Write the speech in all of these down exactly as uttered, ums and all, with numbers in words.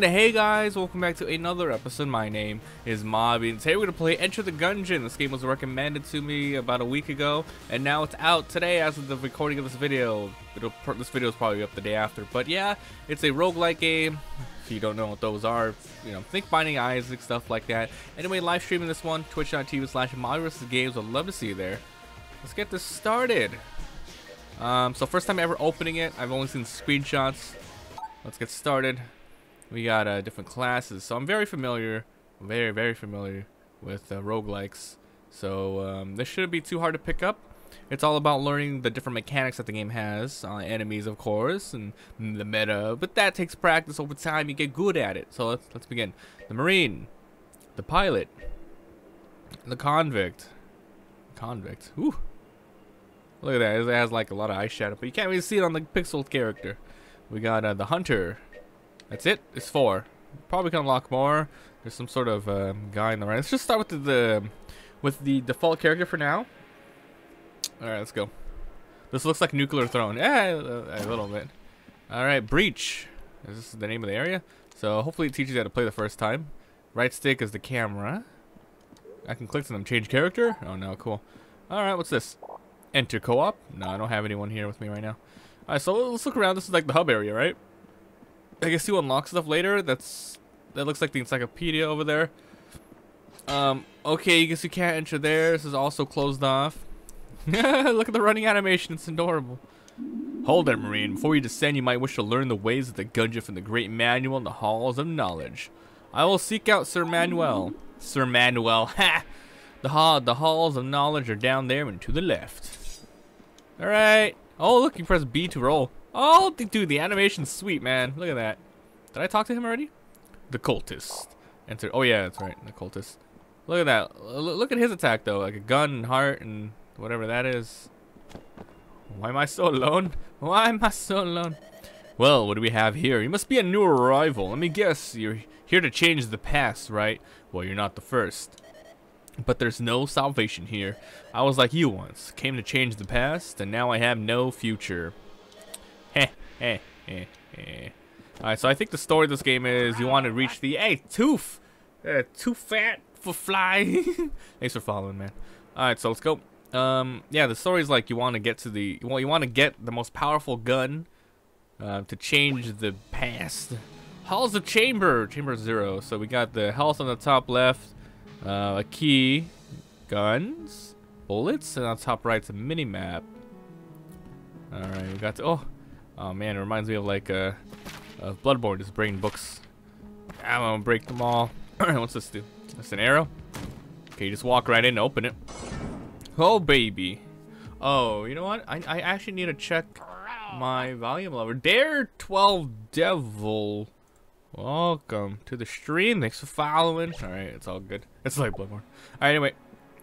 Hey guys, welcome back to another episode. My name is Mobby, and today we're going to play Enter the Gungeon. This game was recommended to me about a week ago, and now it's out today as of the recording of this video. It'll, this video is probably up the day after, but yeah, it's a roguelike game. If you don't know what those are, you know, think Binding Isaac, stuff like that. Anyway, live streaming this one, twitch dot t v slash MabiVsGames. I'd love to see you there. Let's get this started. Um, so first time ever opening it. I've only seen screenshots. Let's get started. We got uh, different classes, so I'm very familiar, very, very familiar with uh, roguelikes, so um, this shouldn't be too hard to pick up. It's all about learning the different mechanics that the game has, uh, enemies, of course, and the meta, but that takes practice over time. You get good at it, so let's, let's begin. The Marine, the Pilot, the Convict, Convict, whew. Look at that, it has like a lot of eyeshadow, but you can't really see it on the pixel character. We got uh, the Hunter. That's it. It's four. Probably can unlock more. There's some sort of um, guy in the right. Let's just start with the, the with the default character for now. All right, let's go. This looks like Nuclear Throne. Yeah, a little bit. All right, Breach. Is this the name of the area? So hopefully it teaches you how to play the first time. Right stick is the camera. I can click to them. Change character. Oh no, cool. All right, what's this? Enter co-op. No, I don't have anyone here with me right now. All right, so let's look around. This is like the hub area, right? I guess you unlock stuff later. That's that looks like the encyclopedia over there. Um, okay, I guess you can't enter there. This is also closed off. Look at the running animation. It's adorable. Hold there, Marine. Before you descend, you might wish to learn the ways of the Gungeon from the Great Manual and the Halls of Knowledge. I will seek out Sir Manuel. Sir Manuel. Ha! The, ha the Halls of Knowledge are down there and to the left. Alright. Oh, look. You press B to roll. Oh, dude, the animation's sweet, man. Look at that. Did I talk to him already? The cultist. Enter. Oh, yeah, that's right. The cultist. Look at that. L look at his attack, though. Like a gun and heart and whatever that is. Why am I so alone? Why am I so alone? Well, what do we have here? You must be a new arrival. Let me guess. You're here to change the past, right? Well, you're not the first. But there's no salvation here. I was like you once. Came to change the past, and now I have no future. Heh, heh, heh, heh. Alright, so I think the story of this game is you want to reach the... Hey, Toof! Uh, too fat for fly. Thanks for following, man. Alright, so let's go. Um, yeah, the story is like you want to get to the... Well, you want to get the most powerful gun uh, to change the past. Halls of Chamber! Chamber zero. So we got the health on the top left. Uh, a key. Guns. Bullets. And on top right's a mini-map. Alright, we got to... Oh! Oh man, it reminds me of like uh, of Bloodborne, just bringing books. I'm gonna break them all. What's this do? That's an arrow. Okay, you just walk right in and open it. Oh baby. Oh, you know what? I, I actually need to check my volume level. Dare twelve Devil. Welcome to the stream. Thanks for following. All right, it's all good. It's like Bloodborne. All right, anyway,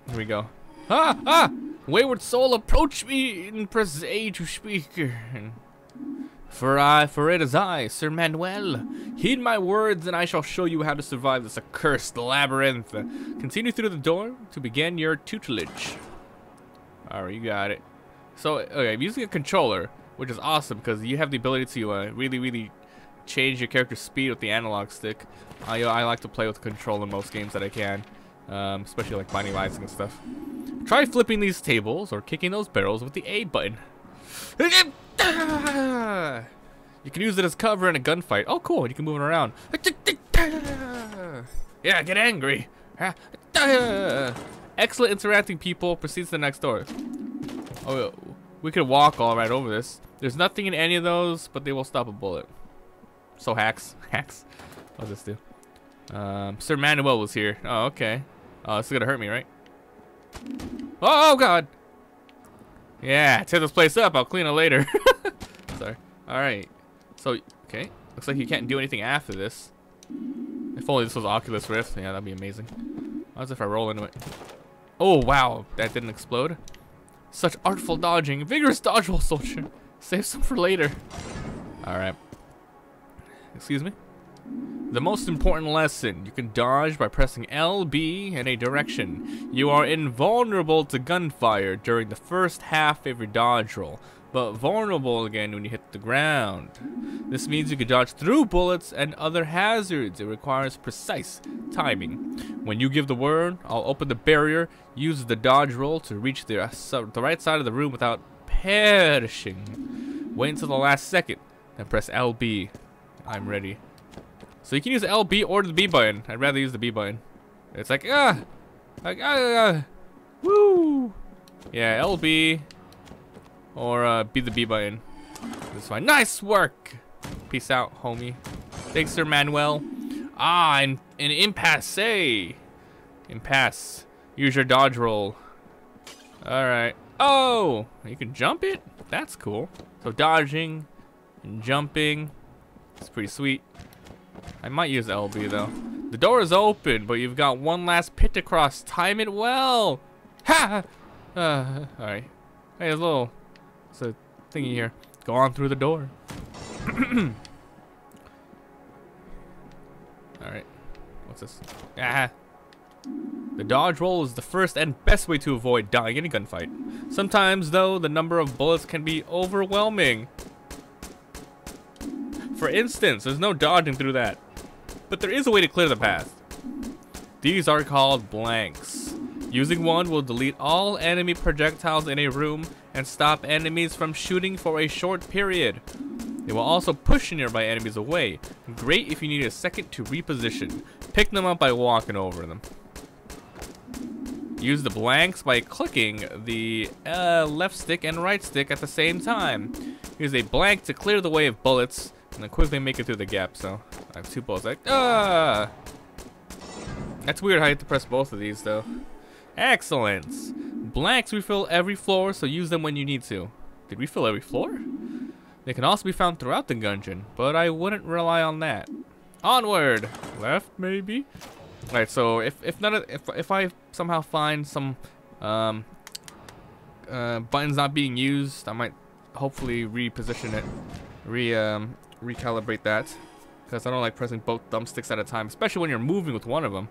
here we go. Ah, ah! Wayward soul, approach me and press A to speak. For I, for it is I, Sir Manuel. Heed my words, and I shall show you how to survive this accursed labyrinth. Continue through the door to begin your tutelage. Alright, you got it. So, okay, I'm using a controller, which is awesome because you have the ability to uh, really, really change your character's speed with the analog stick. I, I like to play with control in most games that I can, um, especially like Binding of Isaac and stuff. Try flipping these tables or kicking those barrels with the A button. You can use it as cover in a gunfight. Oh, cool. You can move it around. Yeah, get angry. Excellent interacting people. Proceeds to the next door. Oh, we could walk all right over this. There's nothing in any of those, but they will stop a bullet. So hacks. Hacks. What does this do? Um, Sir Manuel was here. Oh, okay. Oh, this is going to hurt me, right? Oh, God. Yeah, tear this place up. I'll clean it later. Sorry. Alright. So, okay. Looks like you can't do anything after this. If only this was Oculus Rift. Yeah, that'd be amazing. What if I roll into it? Oh, wow. That didn't explode. Such artful dodging. Vigorous dodge while soldier. Save some for later. Alright. Excuse me? The most important lesson. You can dodge by pressing L B in a direction. You are invulnerable to gunfire during the first half of your dodge roll. but vulnerable again when you hit the ground. This means you can dodge through bullets and other hazards. It requires precise timing. When you give the word, I'll open the barrier, use the dodge roll to reach the, uh, the right side of the room without perishing. Wait until the last second, then press L B. I'm ready. So you can use L B or the B button. I'd rather use the B button. It's like, ah! Like, ah! Woo! Yeah, L B. Or uh, be the B button. That's fine. Nice work! Peace out, homie. Thanks, Sir Manuel. Ah, and an impasse. Impasse. Use your dodge roll. Alright. Oh! You can jump it? That's cool. So dodging and jumping. It's pretty sweet. I might use L B though. The door is open, but you've got one last pit to cross. Time it well. Ha! Uh, all right. Hey, there's a little, it's a thingy here. Go on through the door. All right. What's this? Ah. The dodge roll is the first and best way to avoid dying in a gunfight. Sometimes, though, the number of bullets can be overwhelming. For instance, there's no dodging through that. But there is a way to clear the path. These are called blanks. Using one will delete all enemy projectiles in a room and stop enemies from shooting for a short period. It will also push nearby enemies away. Great if you need a second to reposition. Pick them up by walking over them. Use the blanks by clicking the uh, left stick and right stick at the same time. Use a blank to clear the way of bullets. And then quickly make it through the gap, so I have two balls. Like, ah! That's weird how you have to press both of these, though. Excellent! Blanks refill every floor, so use them when you need to. Did we fill every floor? They can also be found throughout the dungeon, but I wouldn't rely on that. Onward! Left, maybe? Alright, so if, if, none of, if, if I somehow find some um, uh, buttons not being used, I might hopefully reposition it. Re... Um, recalibrate that, because I don't like pressing both thumbsticks at a time, especially when you're moving with one of them.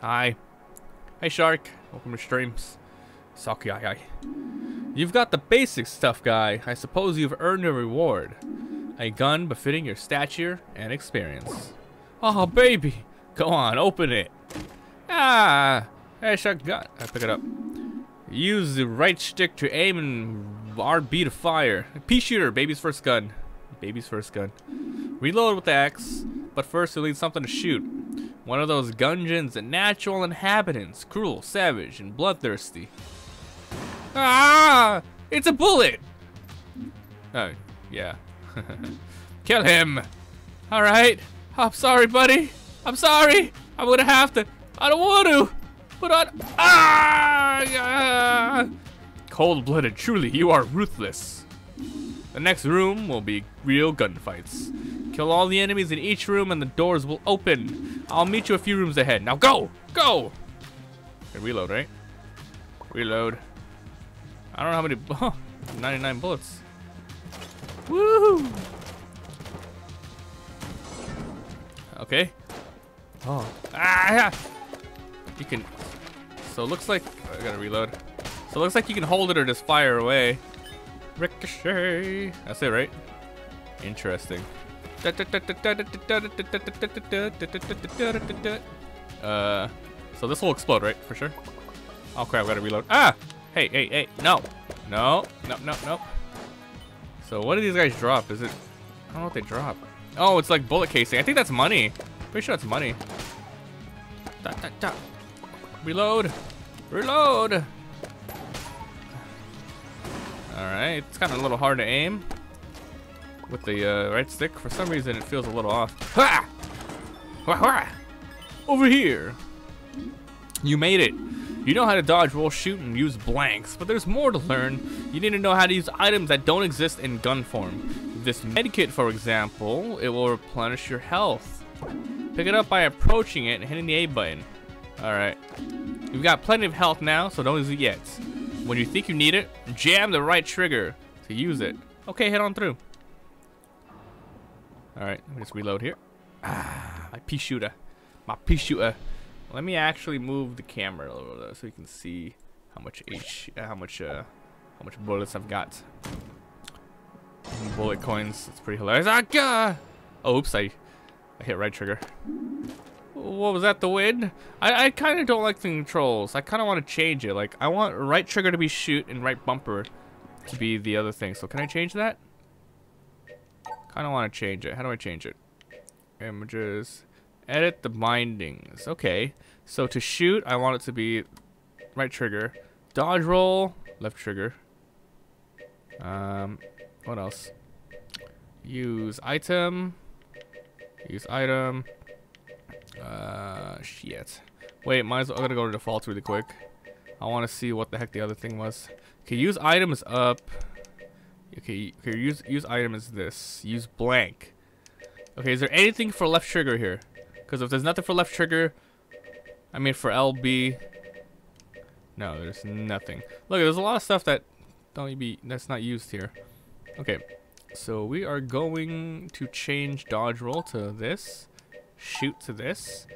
Hi. Hey, Shark. Welcome to streams. Saki, aye, aye. You've got the basic stuff, guy. I suppose you've earned a reward. A gun befitting your stature and experience. Oh, baby. Go on, open it. Ah. Hey, Shark, got. I pick it up. Use the right stick to aim and R B to fire. Pea Shooter, baby's first gun. Baby's first gun. Reload with the axe, but first you'll need something to shoot. One of those gungeons and natural inhabitants, cruel, savage, and bloodthirsty. Ah! It's a bullet! Oh, yeah. Kill him! Alright. I'm sorry, buddy. I'm sorry! I'm gonna have to. I don't want to! But on. Ah! Ah! Cold-blooded, truly, you are ruthless. The next room will be real gunfights. Kill all the enemies in each room and the doors will open. I'll meet you a few rooms ahead. Now go! Go! Okay, reload, right? Reload. I don't know how many. Oh, ninety-nine bullets. Woohoo! Okay. Oh. Ah! You can. So it looks like I gotta reload. So it looks like you can hold it or just fire away. Ricochet. That's it, right? Interesting. Uh, so this will explode, right? For sure. Oh crap! I gotta reload. Ah! Hey, hey, hey! No, no, no, no, no. So what do these guys drop? Is it? I don't know what they drop. Oh, it's like bullet casing. I think that's money. Pretty sure that's money. Da, da, da. Reload! Reload! Alright, it's kind of a little hard to aim with the uh, right stick. For some reason, it feels a little off. Ha! Ha ha! Over here! You made it! You know how to dodge, roll, shoot, and use blanks, but there's more to learn. You need to know how to use items that don't exist in gun form. This medkit, for example, it will replenish your health. Pick it up by approaching it and hitting the A button. Alright, you've got plenty of health now, so don't use it yet. When you think you need it, jam the right trigger to use it. Okay, head on through. Alright, let me just reload here. Ah, my pea shooter. My pea shooter. Let me actually move the camera a little bit so you can see how much H, how much uh, how much bullets I've got. And bullet coins. It's pretty hilarious. Ah, God! Oh, oops! I, I hit right trigger. What was that? The wind? I, I kind of don't like the controls. I kind of want to change it. Like, I want right trigger to be shoot and right bumper to be the other thing. So can I change that? Kind of want to change it. How do I change it? Images. Edit the bindings. Okay. So to shoot, I want it to be right trigger. Dodge roll, left trigger. Um, what else? Use item. Use item. Uh, shit. Wait, might as well. I'm gonna go to defaults really quick. I want to see what the heck the other thing was. Okay, use item is up. Okay, okay, use use item is this. Use blank. Okay, is there anything for left trigger here? Because if there's nothing for left trigger, I mean for L B, no, there's nothing. Look, there's a lot of stuff that don't be that's not used here. Okay, so we are going to change dodge roll to this. Shoot to this,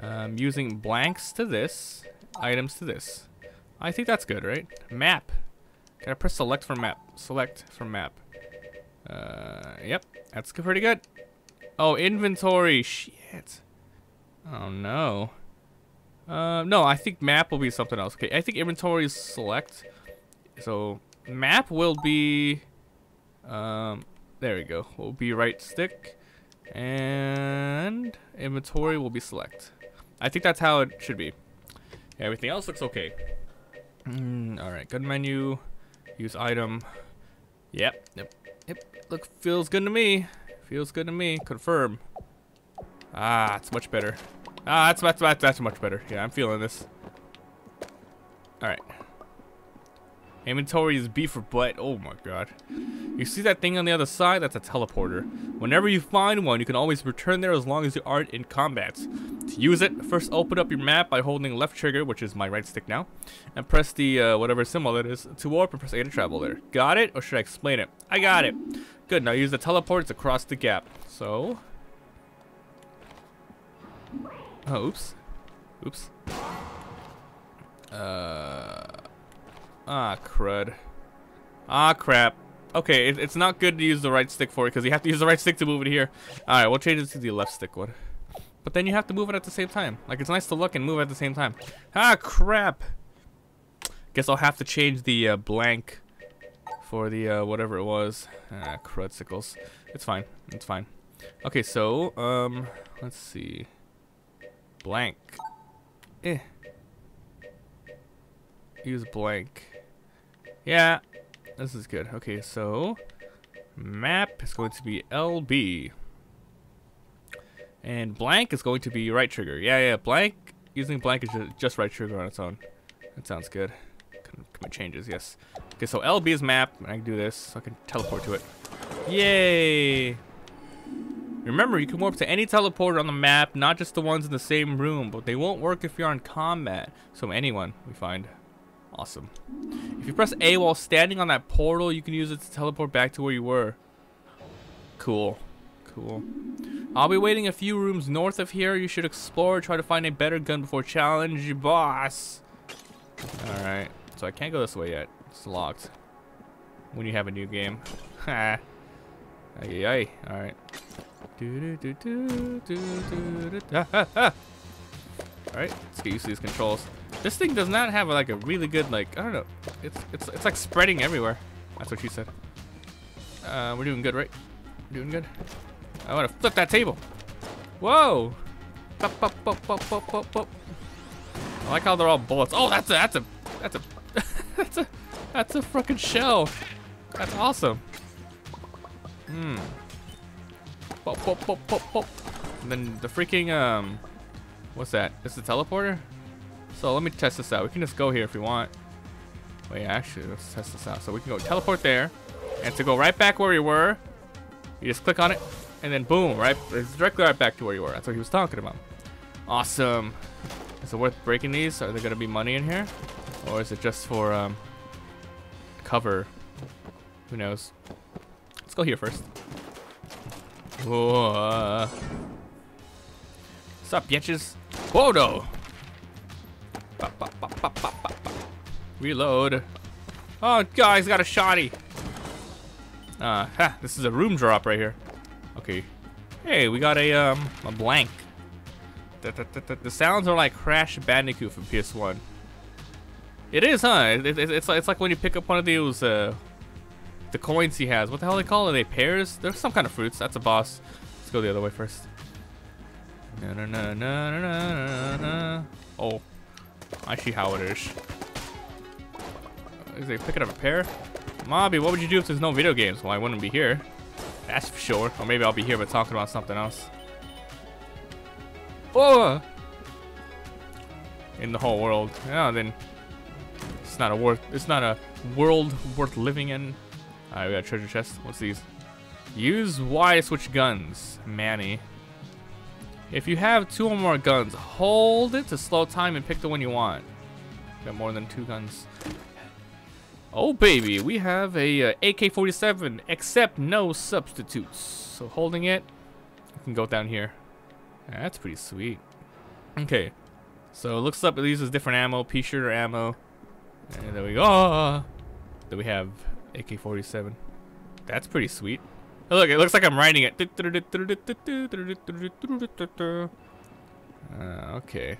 um, using blanks to this, items to this. I think that's good, right? Map. Can I press select for map? Select for map. Uh, yep, that's pretty good. Oh, inventory. Shit. Oh no. Uh, no, I think map will be something else. Okay, I think inventory is select. So map will be. Um, there we go. Will be right stick. And inventory will be select. I think that's how it should be. Everything else looks okay. Mm, all right, good menu. Use item. Yep, yep, yep. Look, feels good to me. Feels good to me. Confirm. Ah, it's much better. Ah, that's that's that's, that's much better. Yeah, I'm feeling this. All right. Inventory is B for butt. Oh my god. You see that thing on the other side? That's a teleporter. Whenever you find one, you can always return there as long as you aren't in combat. To use it, first open up your map by holding left trigger, which is my right stick now, and press the uh, whatever symbol that is to warp and press A to travel there. Got it? Or should I explain it? I got it. Good, now use the teleports across the gap. So... Oh, oops. Oops. Uh... Ah, crud. Ah, crap. Okay, it, it's not good to use the right stick for it because you have to use the right stick to move it here. Alright, we'll change it to the left stick one. But then you have to move it at the same time. Like, it's nice to look and move at the same time. Ah, crap. Guess I'll have to change the uh, blank for the uh, whatever it was. Ah, crudsickles. It's fine. It's fine. Okay, so, um, let's see. Blank. Eh. Use blank. Yeah, this is good. Okay, so map is going to be L B and blank is going to be right trigger. Yeah, yeah, blank using blank is just right trigger on its own. That sounds good. Commit changes, yes. Okay, so L B is map and I can do this, so I can teleport to it. Yay! Remember, you can warp to any teleporter on the map, not just the ones in the same room, but they won't work if you're in combat. So anyone we find. Awesome. If you press A while standing on that portal, you can use it to teleport back to where you were. Cool. Cool. I'll be waiting a few rooms north of here. You should explore, try to find a better gun before challenge your boss. Alright. So I can't go this way yet. It's locked. When you have a new game. Ha. Ay. Alright. Do do do do do do. Ah, ah, ah. Alright, let's get used to these controls. This thing does not have like a really good, like, I don't know. It's it's it's like spreading everywhere. That's what she said. Uh, we're doing good, right? We're doing good. I want to flip that table. Whoa! Pop, pop, pop, pop, pop, pop, pop. I like how they're all bullets. Oh, that's a that's a that's a that's a that's a freaking shell. That's awesome. Hmm. Pop, pop, pop, pop, pop. And then the freaking um, what's that? Is the teleporter? So let me test this out. We can just go here if we want. Wait, actually, let's test this out. So we can go teleport there, and to go right back where we were, you just click on it, and then boom, right, it's directly right back to where you were. That's what he was talking about. Awesome. Is it worth breaking these? Are there gonna be money in here, or is it just for um, cover? Who knows? Let's go here first. Whoa. Uh. What's up, bitches? Whoa, no. Pop, pop, pop, pop, pop, pop. Reload. Oh, God, he's got a shotty. Uh, ha, this is a room drop right here. Okay. Hey, we got a, um, a blank. The, the, the, the, the sounds are like Crash Bandicoot from P S one. It is, huh? It, it, it's, like, it's like when you pick up one of those, uh, the coins he has. What the hell they call it? Are they pears? There's some kind of fruits. That's a boss. Let's go the other way first. Na, na, na, na, na, na, na. Oh, I see how it is. Is they picking up a pear? Mobby, what would you do if there's no video games? Well, I wouldn't be here. That's for sure. Or maybe I'll be here but talking about something else. Oh! In the whole world. Yeah, then it's not a worth. It's not a world worth living in. All right, we got a treasure chest. What's these? Use Y to switch guns, Manny. If you have two or more guns, hold it to slow time and pick the one you want. Got more than two guns. Oh baby, we have a uh, A K forty-seven, except no substitutes. So holding it, you can go down here. That's pretty sweet. Okay, so it looks up. It uses different ammo, Pea Shooter ammo. And there we go. Then we have A K forty-seven. That's pretty sweet. Oh, look, it looks like I'm writing it. Uh, okay,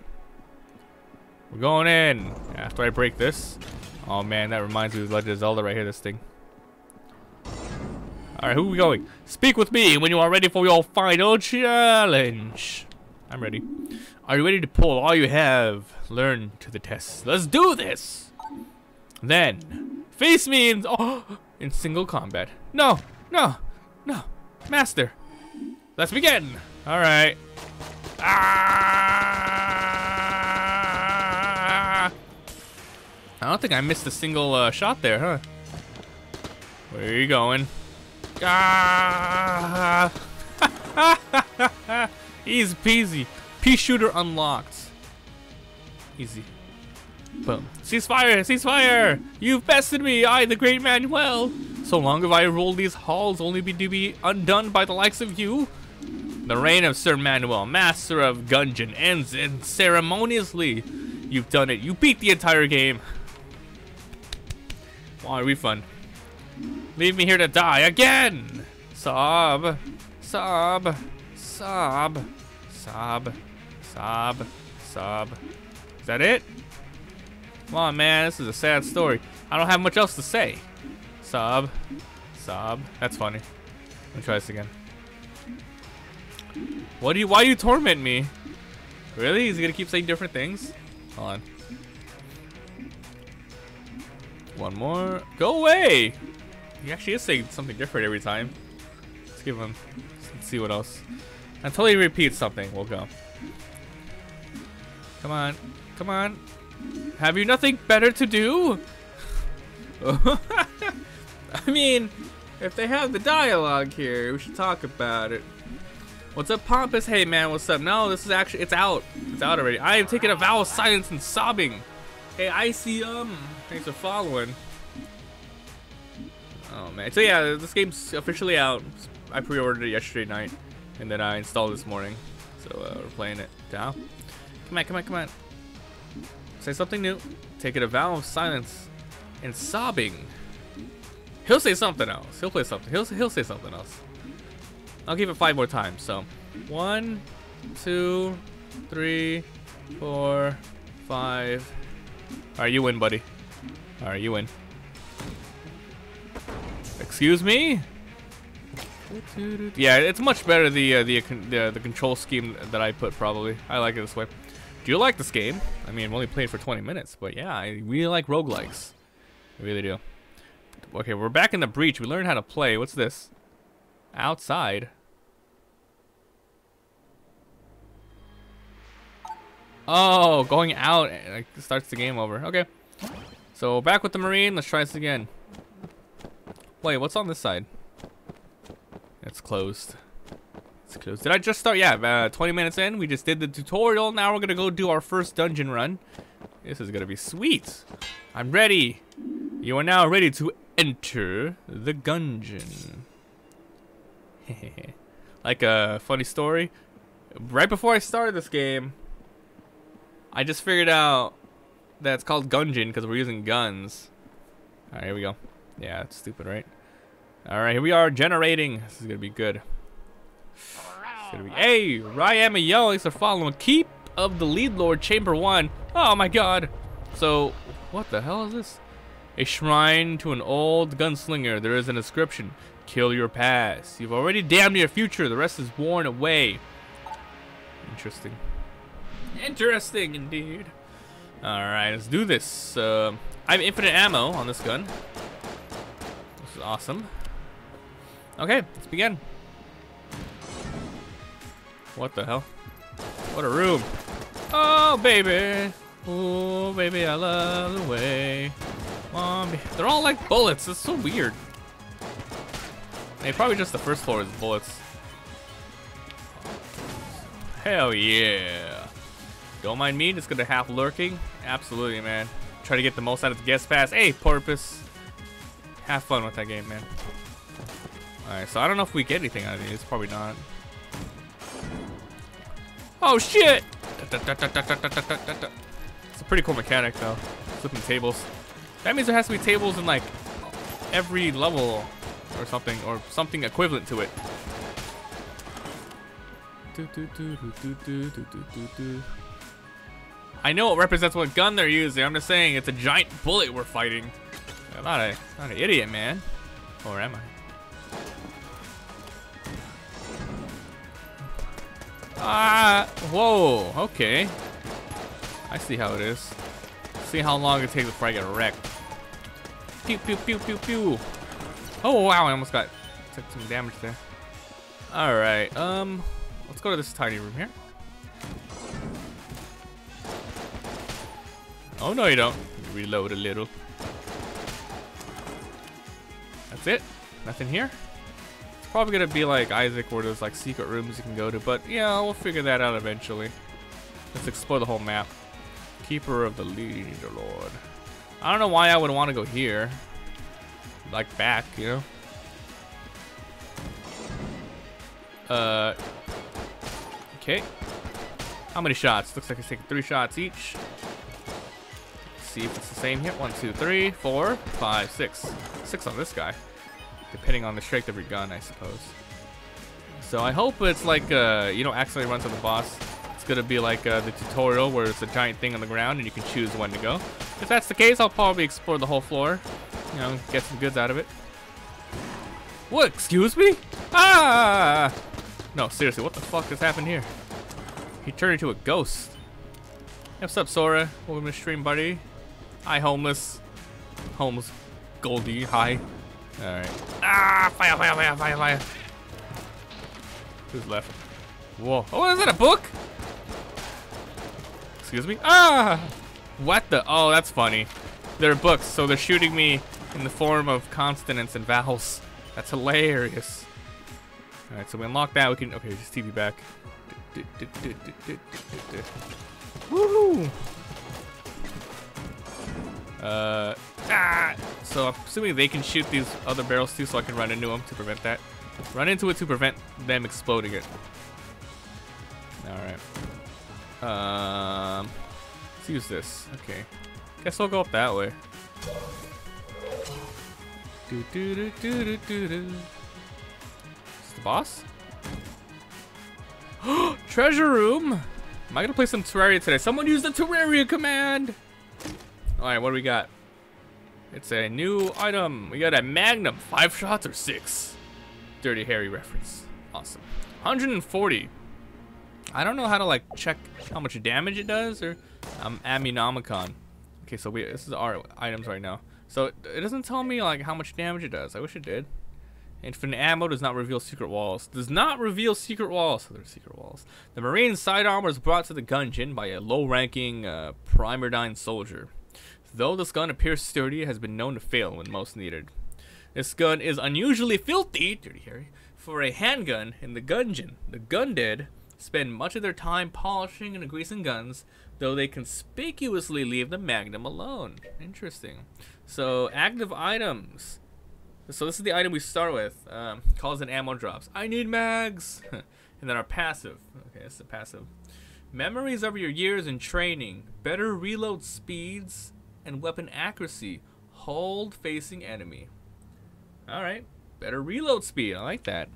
we're going in. After I break this. Oh man, that reminds me of Legend of Zelda right here, this thing. Alright, who are we going? Speak with me when you are ready for your final challenge. I'm ready. Are you ready to pull all you have? Learn to the test. Let's do this! Then, face me in, oh, in single combat. No, no, no. Master. Let's begin. Alright. Ah! I don't think I missed a single uh, shot there, huh? Where are you going? Ah! Easy peasy. Pea Shooter unlocked. Easy. Boom. Ceasefire! Ceasefire! You've bested me, I, the great Manuel. So long have I ruled these halls, only be to be undone by the likes of you. The reign of Sir Manuel, master of Gungeon, ends unceremoniously. You've done it. You beat the entire game. Why refund? Leave me here to die again! Sob, sob, sob, sob, sob, sob. Is that it? Come on, man. This is a sad story. I don't have much else to say. Sob, sob. That's funny. Let me try this again. What do you? Why do you torment me? Really? Is he gonna keep saying different things? Hold on. One more. Go away! He actually is saying something different every time. Let's give him. Let's see what else. Until he repeats something, we'll go. Come on. Come on. Have you nothing better to do? I mean, if they have the dialogue here, we should talk about it. What's up, Pompous? Hey, man, what's up? No, this is actually. It's out. It's out already. I am taking a vow of silence and sobbing. Hey, Icy, um. Thanks for following. Oh man, so yeah, this game's officially out. I pre-ordered it yesterday night, and then I installed it this morning. So uh, we're playing it now. Come on, come on, come on. Say something new. Take it a vow of silence and sobbing. He'll say something else. He'll play something. He'll he'll say something else. I'll give it five more times. So, one, two, three, four, five. All right, you win, buddy. All right, you win. Excuse me? Yeah, it's much better the uh, the, uh, the the control scheme that I put probably. I like it this way. Do you like this game? I mean, I've only played for twenty minutes, but yeah, I really like roguelikes. I really do. Okay, we're back in the breach. We learned how to play. What's this? Outside. Oh, going out like, starts the game over. Okay. So, back with the Marine. Let's try this again. Wait, what's on this side? It's closed. It's closed. Did I just start? Yeah, uh, twenty minutes in. We just did the tutorial. Now we're going to go do our first dungeon run. This is going to be sweet. I'm ready. You are now ready to enter the Gungeon. Like a funny story. Right before I started this game, I just figured out that it's called Gungeon because we're using guns. Alright, here we go. Yeah, it's stupid, right? Alright, here we are generating. This is gonna be good. Gonna be hey, Ryam and Yo, thanks are following. Keep of the Lead Lord, Chamber one. Oh my god. So, what the hell is this? A shrine to an old gunslinger. There is an inscription. Kill your past. You've already damned your future. The rest is worn away. Interesting. Interesting indeed. Alright, let's do this. Uh, I have infinite ammo on this gun. This is awesome. Okay, let's begin. What the hell? What a room. Oh, baby. Oh, baby, I love the way. Mommy. They're all like bullets. It's so weird. Hey, probably just the first floor is bullets. Hell yeah. Don't mind me, just gonna half lurking. Absolutely, man. Try to get the most out of the guest pass. Hey, porpoise. Have fun with that game, man. Alright, so I don't know if we get anything out of these. Probably not. Oh, shit! It's a pretty cool mechanic, though. Flipping tables. That means there has to be tables in, like, every level or something, or something equivalent to it. I know it represents what gun they're using. I'm just saying it's a giant bullet we're fighting. I'm not a, not an idiot, man. Or am I? Ah! Whoa! Okay. I see how it is. See how long it takes before I get wrecked. Pew pew pew pew pew. Oh wow! I almost got took some damage there. All right. Um. Let's go to this tiny room here. Oh no, you don't. Reload a little. That's it. Nothing here. It's probably gonna be like Isaac, where there's like secret rooms you can go to. But yeah, we'll figure that out eventually. Let's explore the whole map. Keeper of the Lead Lord. I don't know why I would want to go here. Like back, you know. Uh. Okay. How many shots? Looks like it's taking three shots each. Let's see if it's the same here. One, two, three, four, five, six. Six on this guy. Depending on the strength of your gun, I suppose. So I hope it's like uh, you don't accidentally run to the boss. It's gonna be like uh, the tutorial where it's a giant thing on the ground and you can choose when to go. If that's the case, I'll probably explore the whole floor. You know, get some goods out of it. What? Excuse me? Ah! No, seriously, what the fuck has happened here? He turned into a ghost. Hey, what's up, Sora? Welcome to the stream, buddy. Hi, homeless. Homeless Goldie, hi. Alright. Ah, fire, fire, fire, fire, fire. Who's left? Whoa. Oh, is that a book? Excuse me? Ah! What the? Oh, that's funny. They're books, so they're shooting me in the form of consonants and vowels. That's hilarious. All right, so we unlock that. We can okay, just T V back. Woohoo! Uh, ah! So I'm assuming they can shoot these other barrels too, so I can run into them to prevent that. Run into it to prevent them exploding it. All right. Um, let's use this. Okay. Guess I'll go up that way. Do do do do do do do. Boss? Treasure room! Am I gonna play some Terraria today? Someone use the Terraria command! Alright, what do we got? It's a new item. We got a Magnum. Five shots or six? Dirty Harry reference. Awesome. one hundred forty. I don't know how to like check how much damage it does or um, Ammonomicon. Okay, so we this is our items right now. So it, it doesn't tell me like how much damage it does. I wish it did. Infinite ammo does not reveal secret walls. Does not reveal secret walls. So there's secret walls. The Marine sidearm was brought to the gungeon by a low-ranking uh, Primordyne soldier. Though this gun appears sturdy, it has been known to fail when most needed. This gun is unusually filthy, Dirty Harry, for a handgun in the gungeon. The gun dead spend much of their time polishing and greasing guns, though they conspicuously leave the Magnum alone. Interesting. So active items. So this is the item we start with. Um, calls and ammo drops. I need mags! And then our passive. Okay, that's the passive. Memories of your years in training. Better reload speeds and weapon accuracy. hold facing enemy. Alright, better reload speed. I like that.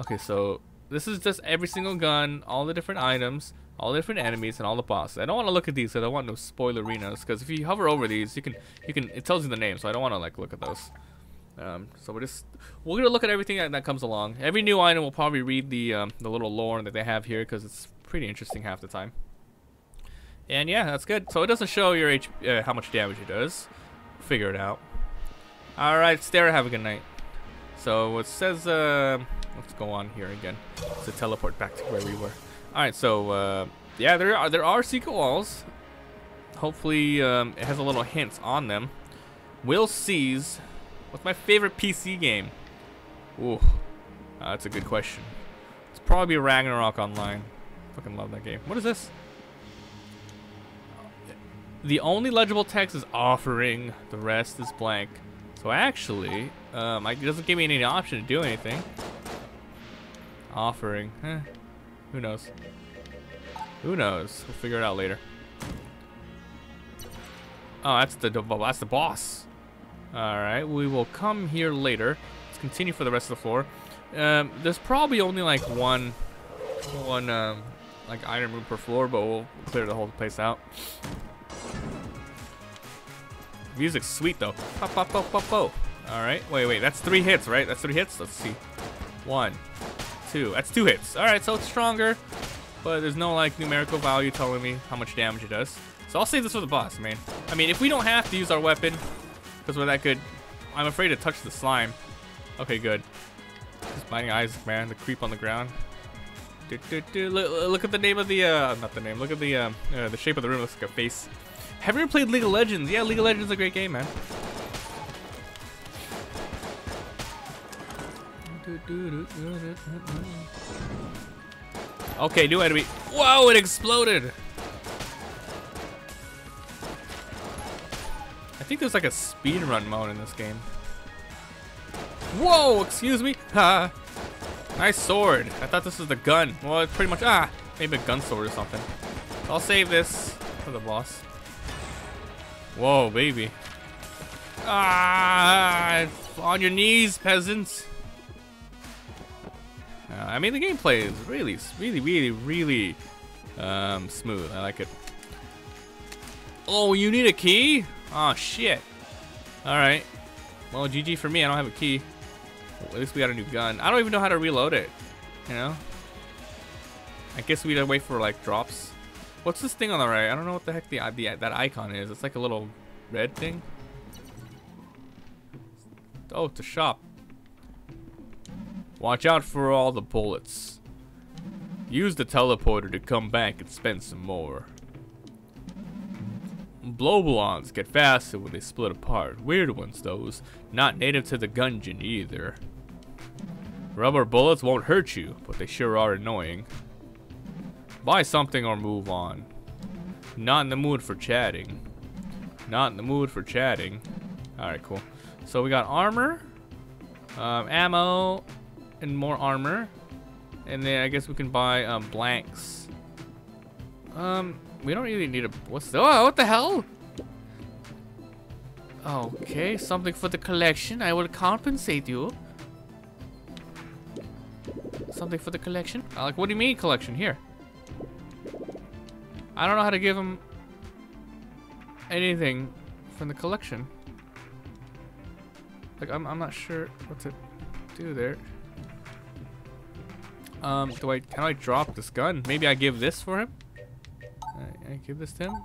Okay, so this is just every single gun, all the different items, all the different enemies, and all the bosses. I don't want to look at these because I don't want no spoilerinas, because if you hover over these, you can, you can, it tells you the name, so I don't want to like look at those. Um, so we're just, we're gonna look at everything that, that comes along. Every new item will probably read the um, the little lore that they have here, because it's pretty interesting half the time. And yeah, that's good. So it doesn't show your H uh, how much damage it does. Figure it out. All right, Stara, have a good night. So it says, uh, let's go on here again to teleport back to where we were. All right, so uh, yeah, there are there are secret walls. Hopefully, um, it has a little hints on them. Will seize. What's my favorite P C game? Ooh, uh, that's a good question. It's probably Ragnarok Online. Fucking love that game. What is this? The only legible text is offering. The rest is blank. So actually, um, it doesn't give me any option to do anything. Offering. Eh, who knows? Who knows? We'll figure it out later. Oh, that's the that's the boss. Alright, we will come here later. Let's continue for the rest of the floor. Um, there's probably only like one, one um, like iron room per floor, but we'll clear the whole place out. Music's sweet though. Pop, pop, pop, pop, pop. Alright, wait, wait, that's three hits, right? That's three hits? Let's see. One, two, that's two hits. Alright, so it's stronger, but there's no like numerical value telling me how much damage it does. So I'll save this for the boss, man. I mean, if we don't have to use our weapon, because we're that good. I'm afraid to touch the slime. Okay, good. Just Binding Isaac, man. The creep on the ground. Do, do, do. Look, look at the name of the, uh, not the name. Look at the, um, uh, the shape of the room. It looks like a face. Have you ever played League of Legends? Yeah, League of Legends is a great game, man. Okay, new enemy. Whoa, it exploded. I think there's like a speedrun mode in this game. Whoa, excuse me. Ha. Nice sword. I thought this was the gun. Well, it's pretty much, ah, maybe a gun sword or something. I'll save this for the boss. Whoa, baby. Ah, on your knees, peasants. Uh, I mean, the gameplay is really, really, really, really um, smooth. I like it. Oh, you need a key? Oh shit. Alright. Well, G G for me. I don't have a key. Well, at least we got a new gun. I don't even know how to reload it. You know? I guess we gotta wait for like drops. What's this thing on the right? I don't know what the heck the, the that icon is. It's like a little red thing. Oh, it's a shop. Watch out for all the bullets. Use the teleporter to come back and spend some more. Blobolons get faster when they split apart. Weird ones, those. Not native to the Gungeon either. Rubber bullets won't hurt you, but they sure are annoying. Buy something or move on. Not in the mood for chatting. Not in the mood for chatting. Alright, cool. So we got armor, um, ammo, and more armor. And then I guess we can buy um, blanks. Um... We don't really need a. What's the? Oh, what the hell? Okay, something for the collection. I will compensate you. Something for the collection? Like, what do you mean collection? Here. I don't know how to give him anything from the collection. Like, I'm I'm not sure what to do there. Um, do I? Can I drop this gun? Maybe I give this for him. I, I give this to him?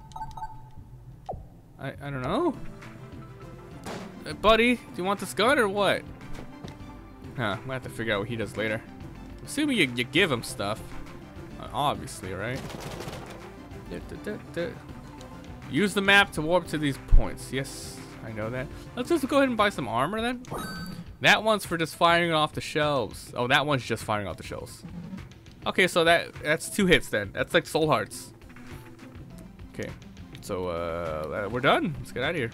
I, I don't know. Hey, buddy, do you want this gun or what? Huh, I'm gonna have to figure out what he does later. Assuming you, you give him stuff. Uh, obviously, right? Da, da, da, da. Use the map to warp to these points. Yes, I know that. Let's just go ahead and buy some armor then. That one's for just firing off the shelves. Oh, that one's just firing off the shelves. Okay, so that that's two hits then. That's like soul hearts. Okay, so uh, we're done. Let's get out of here.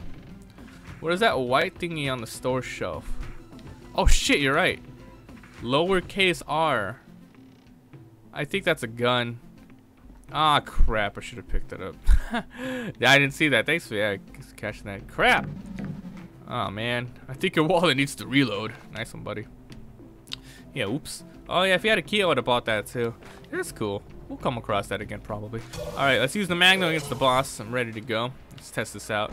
What is that white thingy on the store shelf? Oh shit, you're right. Lowercase R. I think that's a gun. Ah, crap. I should have picked that up. Yeah, I didn't see that. Thanks for yeah, catching that. Crap. Oh man, I think your wallet needs to reload. Nice one, buddy. Yeah, oops. Oh yeah, if you had a key I would have bought that too. That's cool. We'll come across that again probably. Alright, let's use the Magnum against the boss. I'm ready to go. Let's test this out.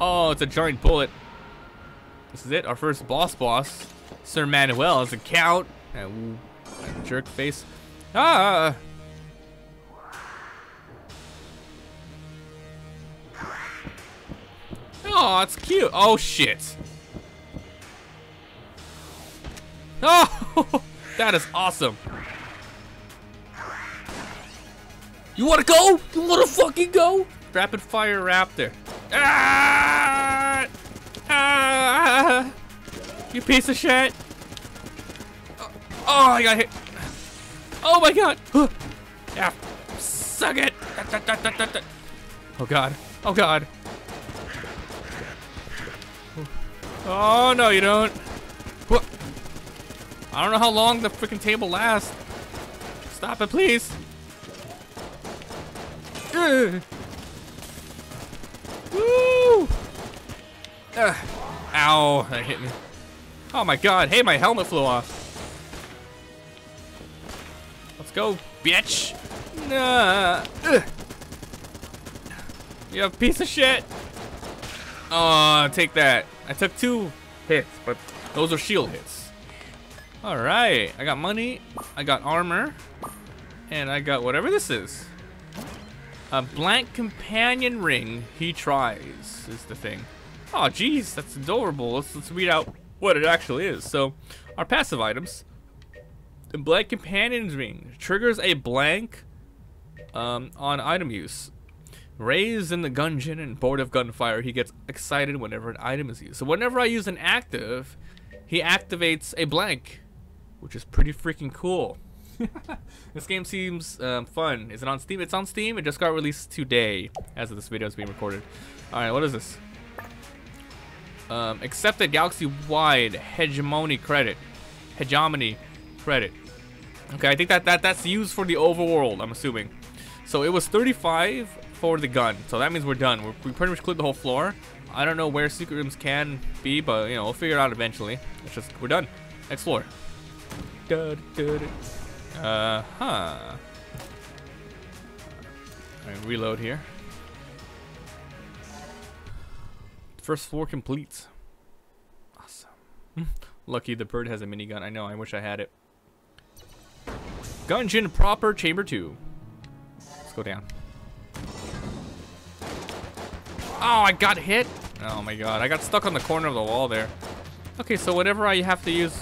Oh, it's a giant bullet. This is it, our first boss boss. Sir Manuel is a count. And like jerk face. Ah! Oh, it's cute. Oh shit. Oh, that is awesome. You wanna go? You wanna fucking go? Rapid fire raptor. Ah! Ah! You piece of shit. Oh, I got hit. Oh my god. Yeah. Suck it. Oh god. Oh god. Oh no, you don't. I don't know how long the freaking table lasts. Stop it, please. Ugh. Woo! Ugh. Ow! That hit me. Oh my god! Hey, my helmet flew off. Let's go, bitch! Nah. Ugh. You piece of shit! Oh, take that! I took two hits, but those are shield hits. All right, I got money, I got armor, and I got whatever this is. A blank companion ring. He tries is the thing. Oh, geez, that's adorable. Let's let's read out what it actually is. So, our passive items. The blank companion ring triggers a blank um, on item use. Raised in the gungeon and bored of gunfire, he gets excited whenever an item is used. So whenever I use an active, he activates a blank. Which is pretty freaking cool. This game seems um, fun. Is it on Steam? It's on Steam. It just got released today as of this video is being recorded. Alright, what is this? Um, accepted galaxy-wide hegemony credit. Hegemony credit. Okay, I think that, that that's used for the overworld, I'm assuming. So it was thirty-five for the gun. So that means we're done. We're, we pretty much cleared the whole floor. I don't know where secret rooms can be, but you know, we'll figure it out eventually. It's just, we're done. Next floor. Uh huh. All right, reload here. First floor complete. Awesome. Lucky the bird has a minigun. I know, I wish I had it. Gungeon proper, chamber two. Let's go down. Oh, I got hit. Oh my god, I got stuck on the corner of the wall there. Okay, so whatever I have to use,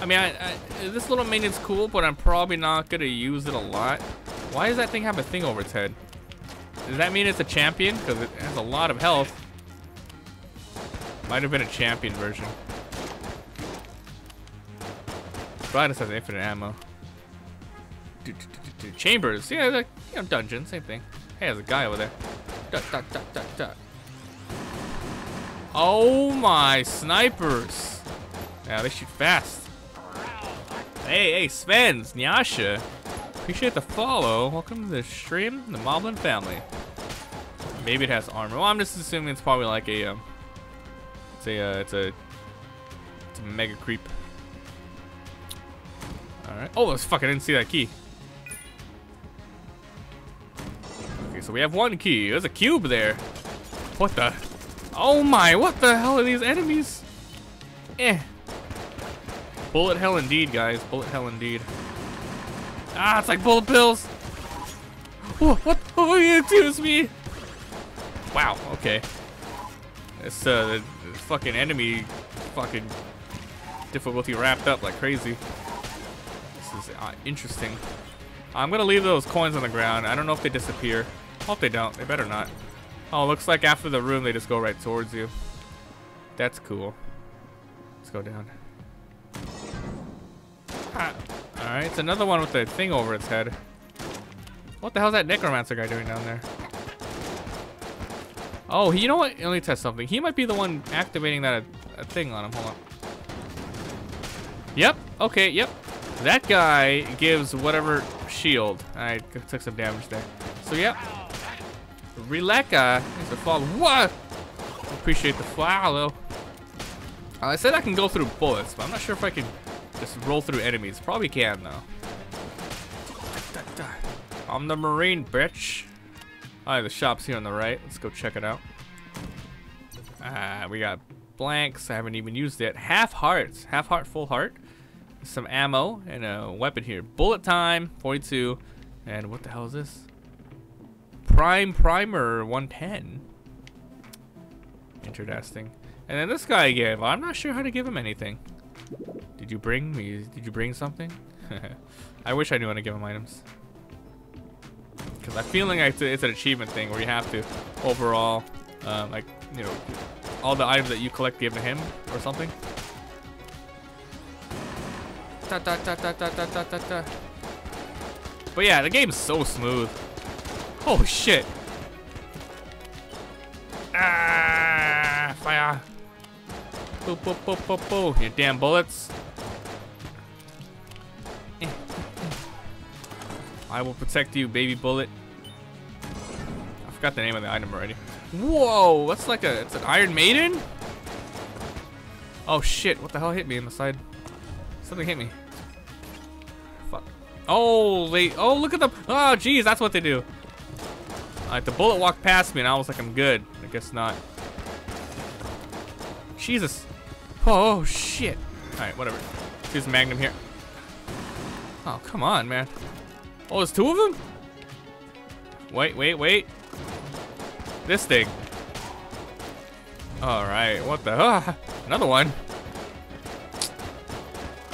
I mean, I, I, this little minion's cool, but I'm probably not gonna use it a lot. Why does that thing have a thing over its head? Does that mean it's a champion? Because it has a lot of health. Might have been a champion version. Probably just has infinite ammo. Do, do, do, do, do. Chambers, yeah, like, you know, dungeon, same thing. Hey, there's a guy over there. Duck, duck, duck, duck, duck. Oh my snipers! Yeah, they shoot fast. Hey, hey, Sven's, Nyasha. Appreciate the follow. Welcome to the stream, the Moblin family. Maybe it has armor. Well, I'm just assuming it's probably like a um, it's a uh, it's a it's a mega creep. All right. Oh, fuck! I didn't see that key. Okay, so we have one key. There's a cube there. What the? Oh my, what the hell are these enemies? Eh. Bullet hell indeed, guys. Bullet hell indeed. Ah, it's like bullet pills. Oh, what? Oh, excuse me. Wow, okay. This, uh, the, the fucking enemy fucking difficulty wrapped up like crazy. This is uh, interesting. I'm gonna leave those coins on the ground. I don't know if they disappear. Hope they don't. They better not. Oh, looks like after the room, they just go right towards you. That's cool. Let's go down. Ah. Alright, it's another one with the thing over its head. What the hell's that necromancer guy doing down there? Oh, you know what? Let me test something. He might be the one activating that a, a thing on him. Hold on. Yep. Okay, yep. That guy gives whatever shield. I took some damage there. So, yep. Releka is a follow. What? Appreciate the follow. Uh, I said I can go through bullets, but I'm not sure if I can just roll through enemies. Probably can, though. I'm the Marine, bitch. Alright, the shop's here on the right. Let's go check it out. Uh, we got blanks. I haven't even used it. Half hearts. Half heart, full heart. Some ammo and a weapon here. Bullet time, forty-two. And what the hell is this? Prime Primer, one ten. Interesting. And then this guy gave. I'm not sure how to give him anything. Did you bring me? Did you bring something? I wish I knew how to give him items. Because I'm feeling like it's an achievement thing where you have to overall, um, like, you know, all the items that you collect give to him or something. Ta ta ta ta ta ta ta ta. But yeah, the game's so smooth. Oh shit! Ah! Fire! Boop boop boop boop boop! Your damn bullets! I will protect you, baby bullet. I forgot the name of the item already. Whoa! That's like a, it's an Iron Maiden? Oh shit, what the hell hit me in the side? Something hit me. Fuck. Oh, they, oh look at them. Oh geez, that's what they do. Alright, the bullet walked past me and I was like, I'm good. I guess not. Jesus. Oh shit. Alright, whatever. Let's use Magnum here. Oh, come on, man. Oh, there's two of them? Wait, wait, wait. This thing. Alright, what the? Ah, another one.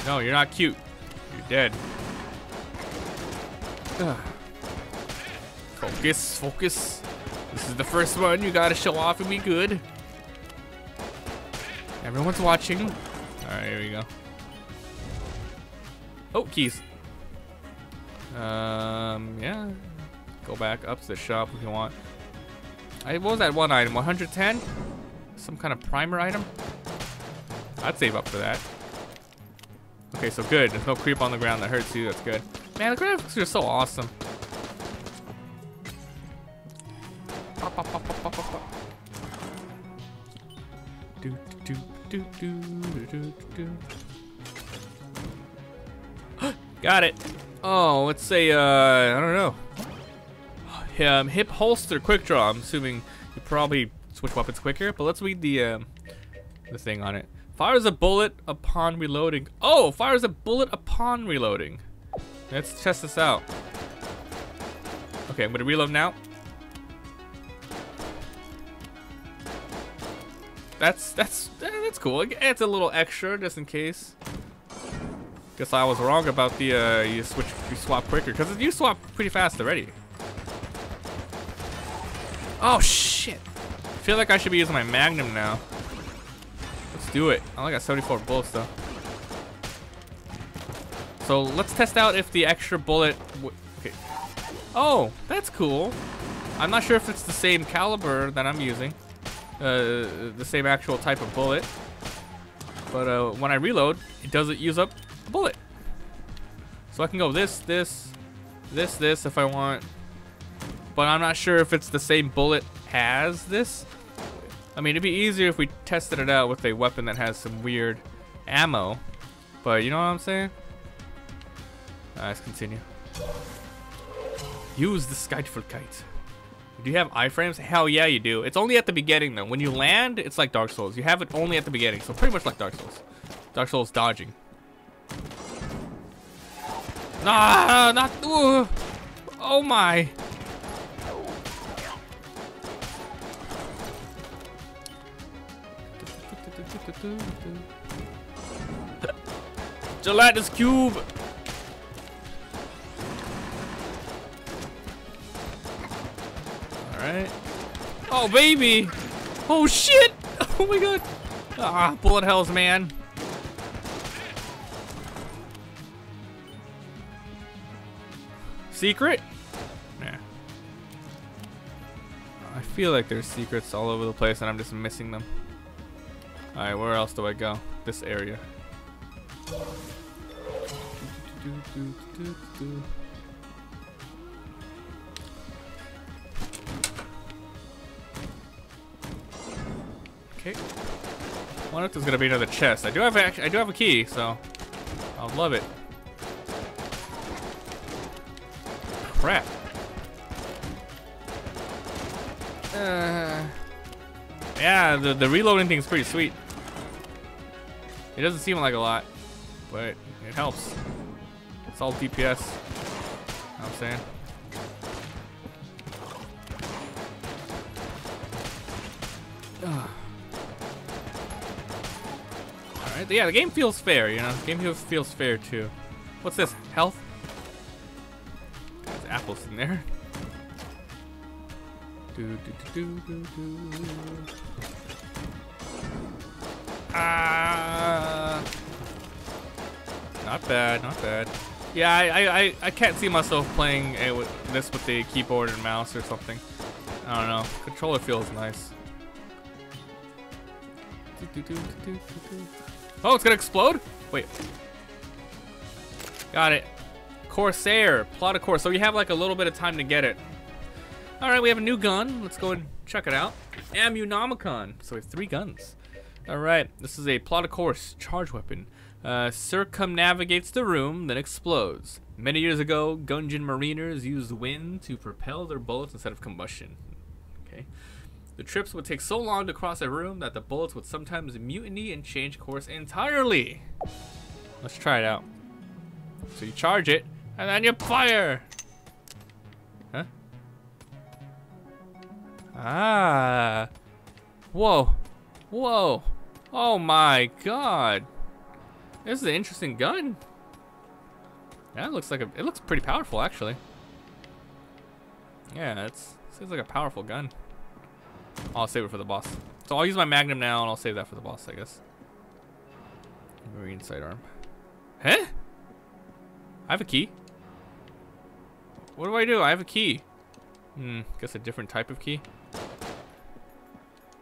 No, you're not cute. You're dead. Ugh. Focus, focus. This is the first one. You gotta show off and be good. Everyone's watching. Alright, here we go. Oh, keys. Um, yeah. Go back up to the shop if you want. I, what was that one item? one ten? Some kind of primer item? I'd save up for that. Okay, so good. There's no creep on the ground that hurts you. That's good. Man, the graphics are so awesome. Pop, pop, pop, pop, pop, pop. Do, do, do, do, do, do, do. Got it. Oh, let's say, uh, I don't know. Um, hip holster quick draw. I'm assuming you probably switch weapons quicker, but let's read the, um, the thing on it. Fires a bullet upon reloading. Oh, fires a bullet upon reloading. Let's test this out. Okay, I'm gonna reload now. That's that's that's cool. It adds a little extra just in case. Guess I was wrong about the uh, you switch, you swap quicker because you swap pretty fast already. Oh shit! I feel like I should be using my Magnum now. Do it. I only got seventy-four bullets though. So let's test out if the extra bullet. W okay. Oh, that's cool. I'm not sure if it's the same caliber that I'm using, uh, the same actual type of bullet. But uh, when I reload, it doesn't use up the bullet. So I can go this, this, this, this if I want. But I'm not sure if it's the same bullet as this. I mean, it'd be easier if we tested it out with a weapon that has some weird ammo, but you know what I'm saying? Right, let's continue. Use the kite for kite. Do you have iframes? Hell yeah, you do. It's only at the beginning though. When you land, it's like Dark Souls. You have it only at the beginning, so pretty much like Dark Souls. Dark Souls dodging. Nah, not. Ooh. Oh my. Gelatinous Cube! Alright. Oh, baby! Oh, shit! Oh, my God! Ah, bullet hells, man. Secret? Nah. I feel like there's secrets all over the place and I'm just missing them. Alright, where else do I go? This area. Okay. wonder if there's gonna be another chest. I do have actually, I do have a key, so I'll love it. Crap. Uh, yeah, the the reloading thing's pretty sweet. It doesn't seem like a lot, but it helps. It's all D P S. You know what I'm saying. Ugh. All right, yeah, the game feels fair, you know. The game feels feels fair too. What's this? Health? There's apples in there. Do, do, do, do, do, do. Ah, not bad, not bad. Yeah, I, I, I can't see myself playing a, with this with the keyboard and mouse or something. I don't know. Controller feels nice. Do, do, do, do, do, do. Oh, it's gonna explode? Wait. Got it. Corsair, plot of course. So you have like a little bit of time to get it. All right, we have a new gun. Let's go and check it out. Ammonomicon. So we have three guns. All right, this is a plot of course charge weapon. Uh, circumnavigates the room, then explodes. Many years ago, Gungeon mariners used wind to propel their bullets instead of combustion. Okay. The trips would take so long to cross a room that the bullets would sometimes mutiny and change course entirely. Let's try it out. So you charge it, and then you fire. Huh? Ah, whoa, whoa, oh my god, this is an interesting gun. That looks like a, it looks pretty powerful actually. Yeah, it's, it seems like a powerful gun. I'll save it for the boss. So I'll use my Magnum now and I'll save that for the boss, I guess. Marine sidearm. Huh? I have a key. What do I do? I have a key. Hmm, guess a different type of key.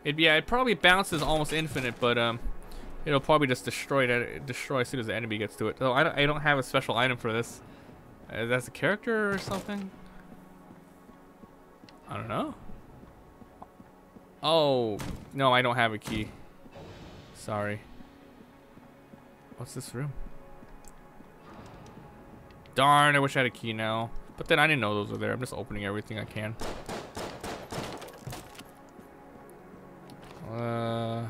It yeah, it probably bounces almost infinite, but um, it'll probably just destroy it, destroy as soon as the enemy gets to it. So I don't, I don't have a special item for this. Uh, that's a character or something. I don't know. Oh no, I don't have a key. Sorry. What's this room? Darn, I wish I had a key now. But then I didn't know those were there. I'm just opening everything I can. Uh,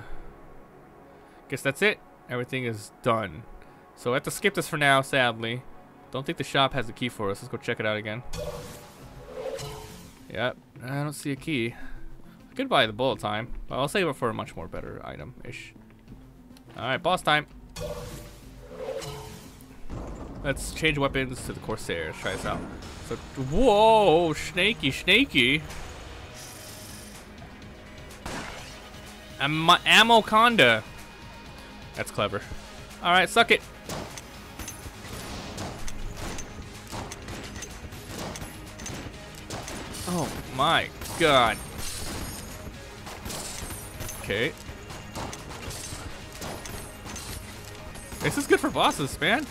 guess that's it. Everything is done. So I have to skip this for now, sadly. Don't think the shop has a key for us. Let's go check it out again. Yep, I don't see a key. I could buy the bullet time, but I'll save it for a much more better item-ish. Alright, boss time. Let's change weapons to the Corsair. Let's try this out. So, whoa, snaky, snaky. Ammo-conda. That's clever. All right, suck it. Oh my god. Okay. This is good for bosses, man.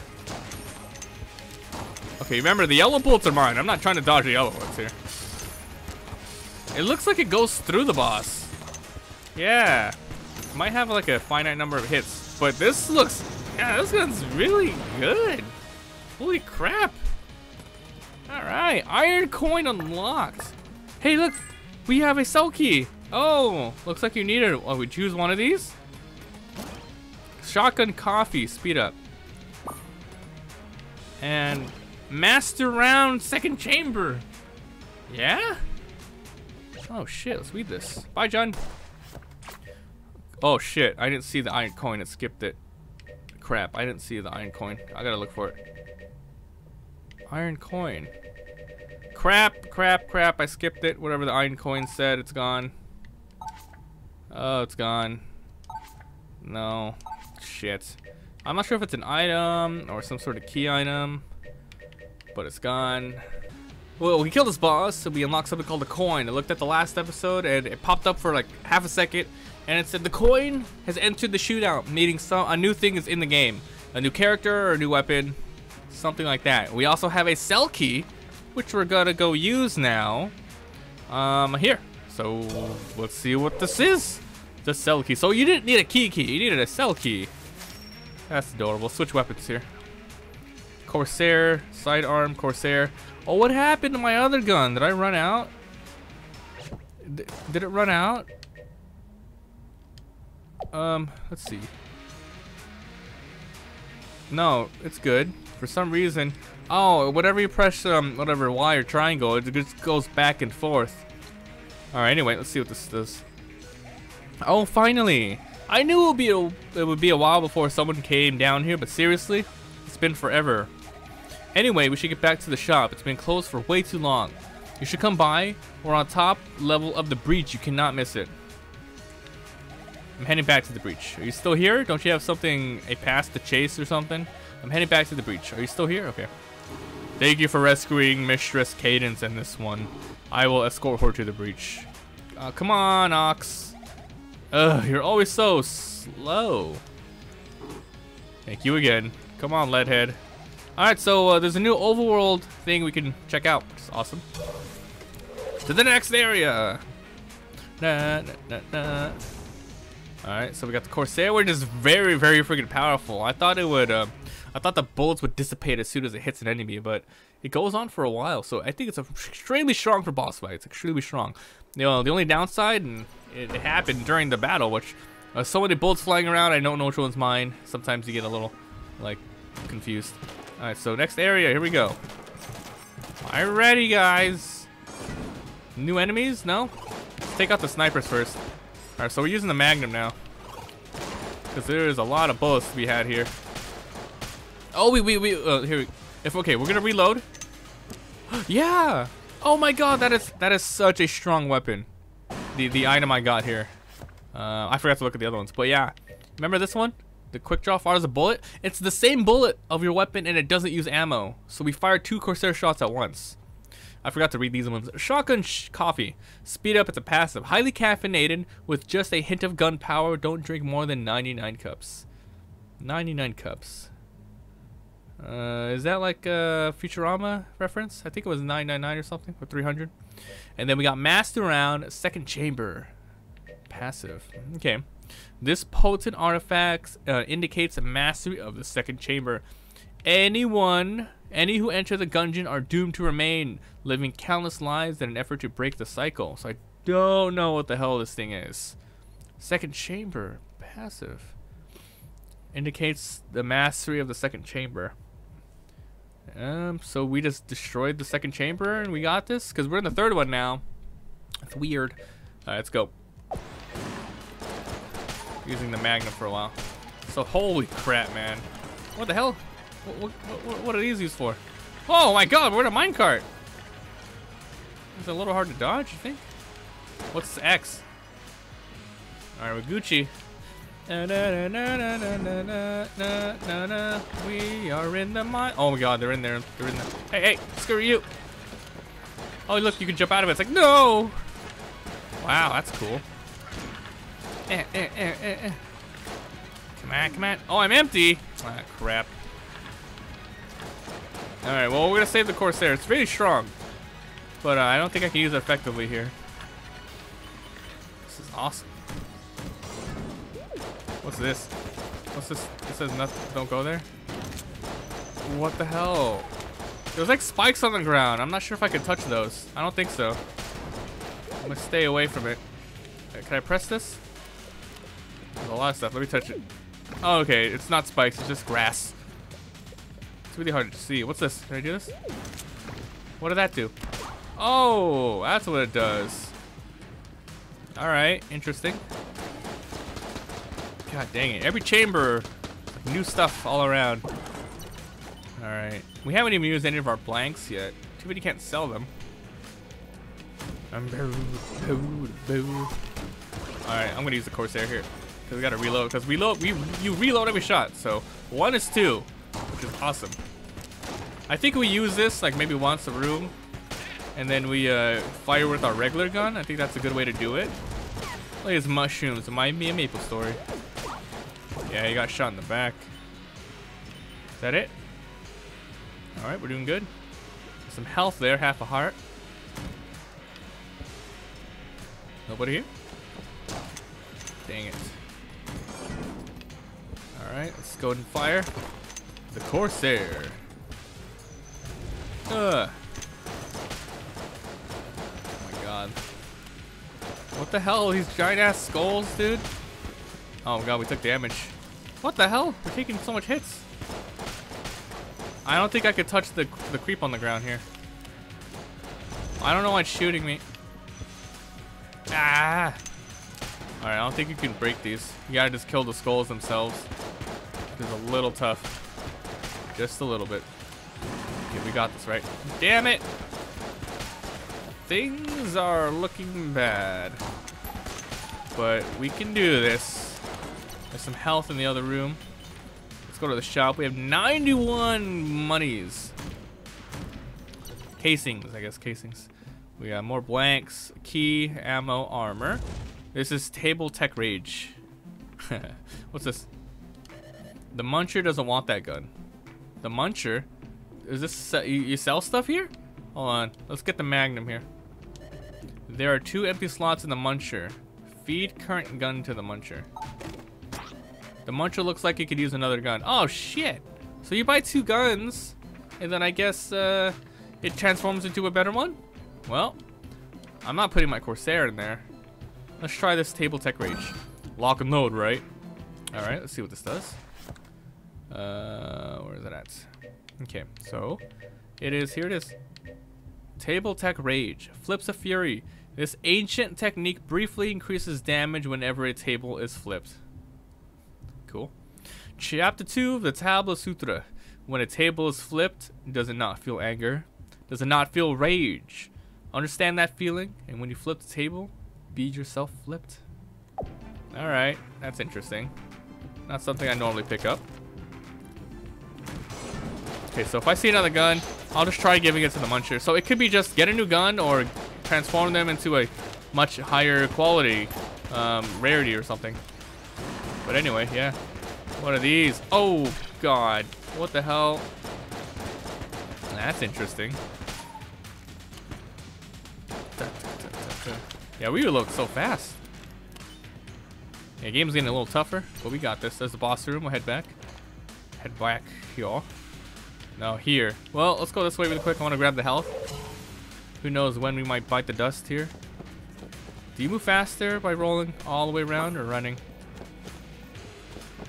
Okay, remember the yellow bullets are mine. I'm not trying to dodge the yellow ones here. It looks like it goes through the boss. Yeah. It might have like a finite number of hits, but this looks, yeah, this gun's really good. Holy crap. All right, iron coin unlocked. Hey, look, we have a cell key. Oh, looks like you need it. Oh, we choose one of these. Shotgun coffee, speed up. And master round second chamber. Yeah? Oh shit, let's read this. Bye, John. Oh shit, I didn't see the iron coin. It skipped it. Crap, I didn't see the iron coin. I gotta look for it. Iron coin. Crap, crap, crap. I skipped it. Whatever the iron coin said, it's gone. Oh, it's gone. No. Shit. I'm not sure if it's an item or some sort of key item. But it's gone. Well, we killed this boss, so we unlocked something called a coin. I looked at the last episode and it popped up for like half a second and it said the coin has entered the shootout, meaning some a new thing is in the game. A new character or a new weapon, something like that. We also have a cell key, which we're gonna go use now. Um here. So let's see what this is. The cell key. So you didn't need a key key. You needed a cell key. That's adorable. Switch weapons here. Corsair, sidearm, Corsair. Oh, what happened to my other gun? Did I run out? D- did it run out? Um, let's see. No, it's good. For some reason, oh, whatever you press, um, whatever Y or triangle, it just goes back and forth. All right. Anyway, let's see what this does. Oh, finally! I knew it would be a, it would be a while before someone came down here, but seriously, it's been forever. Anyway, we should get back to the shop. It's been closed for way too long. You should come by. We're on top level of the breach. You cannot miss it. I'm heading back to the breach. Are you still here? Don't you have something, a pass to chase or something? I'm heading back to the breach. Are you still here? Okay. Thank you for rescuing Mistress Cadence and this one. I will escort her to the breach. Uh, come on, Ox. Ugh, you're always so slow. Thank you again. Come on, Leadhead. Alright, so uh, there's a new overworld thing we can check out, which is awesome. To the next area! Nah, nah, nah, nah. Alright, so we got the Corsair, which is very, very freaking powerful. I thought it would, uh, I thought the bullets would dissipate as soon as it hits an enemy, but it goes on for a while, so I think it's extremely strong for boss fights. It's extremely strong. You know, the only downside, and it happened during the battle, which uh, so many bullets flying around, I don't know which one's mine. Sometimes you get a little, like, confused. Alright, so next area, here we go. Alrighty, guys. New enemies? No? Let's take out the snipers first. Alright, so we're using the Magnum now, because there is a lot of bullets to be had here. Oh, we, we, we, uh, here we, if, okay, we're gonna reload. Yeah! Oh my god, that is, that is such a strong weapon. The, the item I got here. Uh, I forgot to look at the other ones, but yeah. Remember this one? The quick draw fires a bullet. It's the same bullet of your weapon and it doesn't use ammo. So we fire two Corsair shots at once. I forgot to read these ones. Shotgun sh coffee. Speed up, it's a passive. Highly caffeinated with just a hint of gunpowder. Don't drink more than ninety-nine cups. ninety-nine cups. Uh, is that like a Futurama reference? I think it was nine ninety-nine or something, or three hundred. And then we got Master Round, Second Chamber. Passive. Okay. This potent artifact uh, indicates a mastery of the Second Chamber. Anyone... Any who enter the Gungeon are doomed to remain, living countless lives in an effort to break the cycle. So I don't know what the hell this thing is. Second Chamber. Passive. Indicates the mastery of the Second Chamber. Um, so we just destroyed the Second Chamber and we got this? Because we're in the third one now. It's weird. Alright, let's go. Using the Magnum for a while. So holy crap, man. What the hell? What, what, what are these used for? Oh my god, we're in a minecart! It's a little hard to dodge, you think? What's X? Alright, we're Gucci. Na, na, na, na, na, na, na, na, na, na. We are in the mine. Oh my god, they're in there. They're in there. Hey, hey, screw you! Oh, look, you can jump out of it. It's like, no! Wow, that's cool. Eh, eh, eh, eh, eh. Come on, come on. Oh, I'm empty! Ah, crap. Alright, well, we're going to save the Corsair. It's really strong. But uh, I don't think I can use it effectively here. This is awesome. What's this? What's this? It says nothing. Don't go there. What the hell? There's like spikes on the ground. I'm not sure if I can touch those. I don't think so. I'm going to stay away from it. Right, can I press this? There's a lot of stuff. Let me touch it. Oh, okay. It's not spikes. It's just grass. It's really hard to see. What's this? Can I do this? What did that do? Oh, that's what it does. Alright, interesting. God dang it. Every chamber, new stuff all around. Alright. We haven't even used any of our blanks yet. Too bad you can't sell them. Alright, I'm gonna use the Corsair here. Cause we gotta reload. Cause reload, we, you reload every shot. So, one is two. Which is awesome. I think we use this like maybe once a room and then we uh, fire with our regular gun. I think that's a good way to do it. Look at his mushrooms. Remind me of Maple Story. Yeah, he got shot in the back. Is that it? Alright, we're doing good. Some health there, half a heart. Nobody here? Dang it. Alright, let's go ahead and fire. The Corsair. Ugh. Oh my god. What the hell? These giant ass skulls, dude? Oh god, we took damage. What the hell? We're taking so much hits. I don't think I could touch the, the creep on the ground here. I don't know why it's shooting me. Ah! Alright, I don't think you can break these. You gotta just kill the skulls themselves. It's a little tough. Just a little bit. Okay, we got this, right? Damn it! Things are looking bad. But we can do this. There's some health in the other room. Let's go to the shop. We have ninety-one monies. Casings, I guess, casings. We got more blanks, key, ammo, armor. This is TableTech Rage. What's this? The Muncher doesn't want that gun. The Muncher? Is this, uh, you, you sell stuff here? Hold on, let's get the Magnum here. There are two empty slots in the Muncher. Feed current gun to the Muncher. The Muncher looks like it could use another gun. Oh shit! So you buy two guns, and then I guess uh, it transforms into a better one? Well, I'm not putting my Corsair in there. Let's try this TableTech Rage. Lock and load, right? Alright, let's see what this does. Uh, where is it at? Okay, so it is, here it is. TableTech Rage, flips of fury. This ancient technique briefly increases damage whenever a table is flipped. Cool. Chapter two of the Table Sutra. When a table is flipped, does it not feel anger? Does it not feel rage? Understand that feeling, and when you flip the table, be yourself flipped. Alright, that's interesting. Not something I normally pick up. Okay, so if I see another gun, I'll just try giving it to the Muncher. So it could be just get a new gun or transform them into a much higher quality um, rarity or something. But anyway, yeah. What are these? Oh, God. What the hell? That's interesting. Yeah, we reload so fast. Yeah, game's getting a little tougher, but we got this. There's the boss room. We'll head back. Head back here. No, here. Well, let's go this way really quick. I want to grab the health. Who knows when we might bite the dust here. Do you move faster by rolling all the way around or running?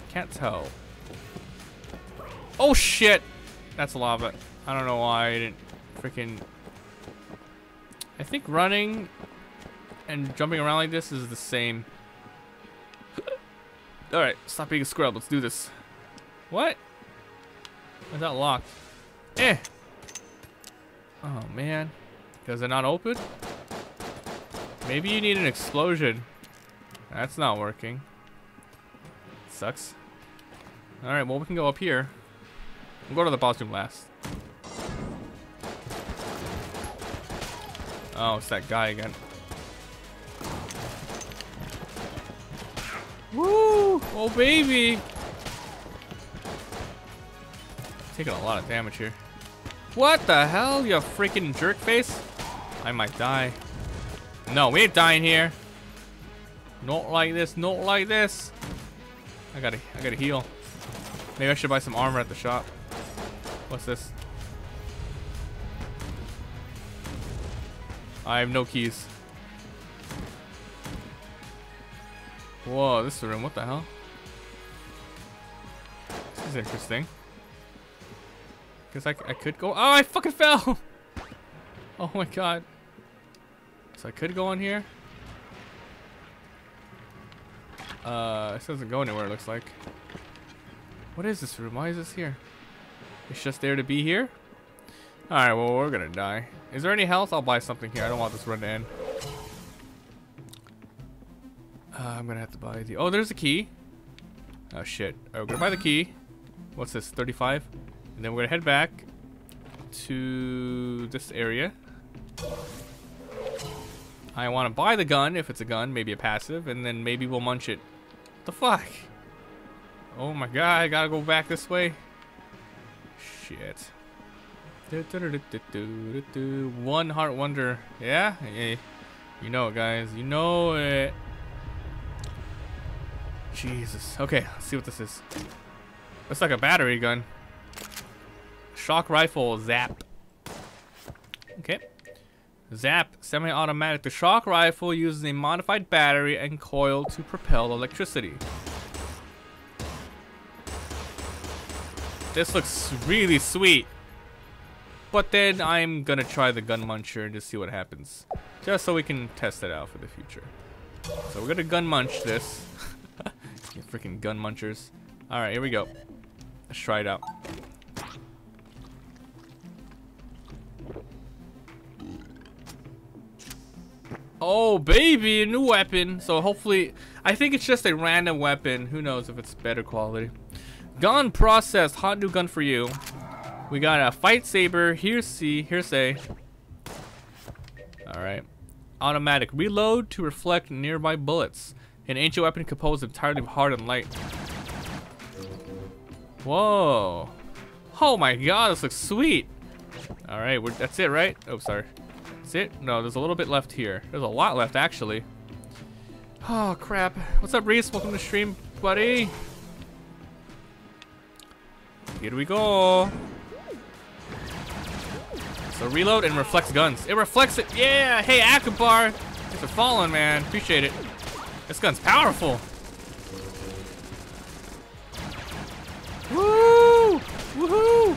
Can't tell. Oh shit! That's lava. I don't know why I didn't freaking... I think running and jumping around like this is the same. Alright, stop being a scrub. Let's do this. What? Is that locked? Eh! Oh man. Does it not open? Maybe you need an explosion. That's not working. Sucks. Alright, well we can go up here. We'll go to the boss room last. Oh, it's that guy again. Woo! Oh baby! Taking a lot of damage here. What the hell, you freaking jerk face? I might die. No, we ain't dying here. Not like this, not like this. I gotta, I gotta heal. Maybe I should buy some armor at the shop. What's this? I have no keys. Whoa, this is a room. What the hell? This is interesting. Because I, I could go. Oh, I fucking fell! Oh my god. So I could go on here. Uh, this doesn't go anywhere, it looks like. What is this room? Why is this here? It's just there to be here? Alright, well, we're gonna die. Is there any health? I'll buy something here. I don't want this run to end. Uh, I'm gonna have to buy the... Oh, there's a key. Oh, shit. Alright, we're gonna buy the key. What's this? thirty-five? And then we're gonna head back to this area. I want to buy the gun, if it's a gun, maybe a passive, and then maybe we'll munch it. What the fuck? Oh my god, I gotta go back this way. Shit. One heart wonder. Yeah? Hey, you know it, guys. You know it. Jesus. Okay, let's see what this is. Looks like a battery gun. Shock Rifle Zap. Okay. Zap, semi-automatic. The shock rifle uses a modified battery and coil to propel electricity. This looks really sweet. But then I'm gonna try the gun muncher and just see what happens. Just so we can test it out for the future. So we're gonna gun munch this. You freaking gun munchers. Alright, here we go. Let's try it out. Oh baby, a new weapon. So hopefully, I think it's just a random weapon. Who knows if it's better quality. Gun processed, hot new gun for you. We got a fight saber, hearsay, hearsay. All right. Automatic reload to reflect nearby bullets. An ancient weapon composed entirely of hard and light. Whoa. Oh my God, this looks sweet. All right, we're, that's it, right? Oh, sorry. It? No, there's a little bit left here. There's a lot left, actually. Oh, crap. What's up, Reese? Welcome to the stream, buddy. Here we go. So reload and reflects guns. It reflects it. Yeah. Hey, Akbar. Thanks for following, man. Appreciate it. This gun's powerful. Woo! Woohoo!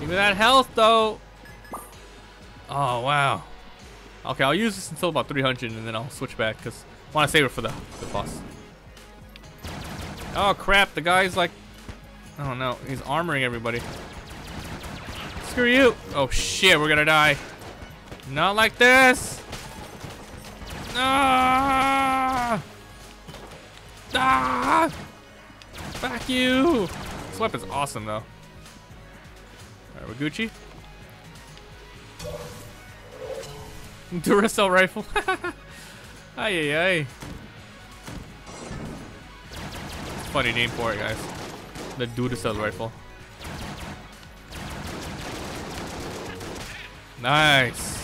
Give me that health, though. Oh, wow. Okay, I'll use this until about three hundred and then I'll switch back because I want to save it for the, the boss. Oh, crap. The guy's like, I don't know. He's armoring everybody. Screw you. Oh, shit. We're going to die. Not like this. Ah! Ah! Fuck you. This weapon's awesome, though. All right, we're Gucci. Duracell rifle. Ay ay ay. Funny name for it, guys. The Duracell rifle. Nice.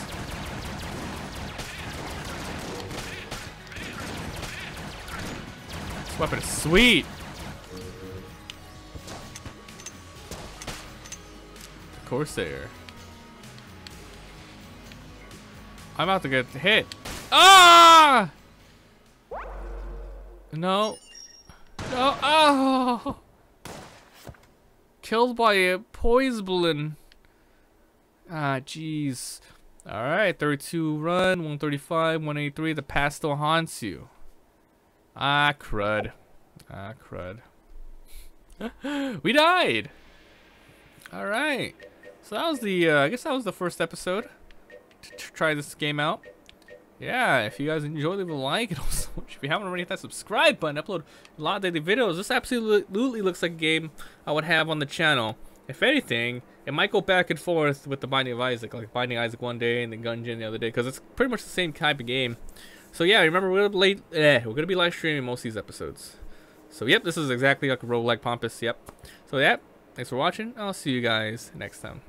This weapon is sweet. Corsair. I'm about to get hit. Ah! No. No. Oh! Killed by a poise balloon. Ah, jeez. All right, thirty-two run, one thirty-five, one eighty-three. The past still haunts you. Ah, crud. Ah, crud. We died. All right. So that was the. Uh, I guess that was the first episode. Try this game out. Yeah, if you guys enjoyed, leave a like, and also if you haven't already, hit that subscribe button. Upload a lot of daily videos. This absolutely looks like a game I would have on the channel. If anything, it might go back and forth with the Binding of Isaac, like Binding Isaac one day and the Gungeon the other day, because it's pretty much the same type of game. So yeah, remember we're gonna late eh, we're gonna be live streaming most of these episodes. So yep, this is exactly like a roguelike Pompous. Yep. So yeah, thanks for watching. I'll see you guys next time.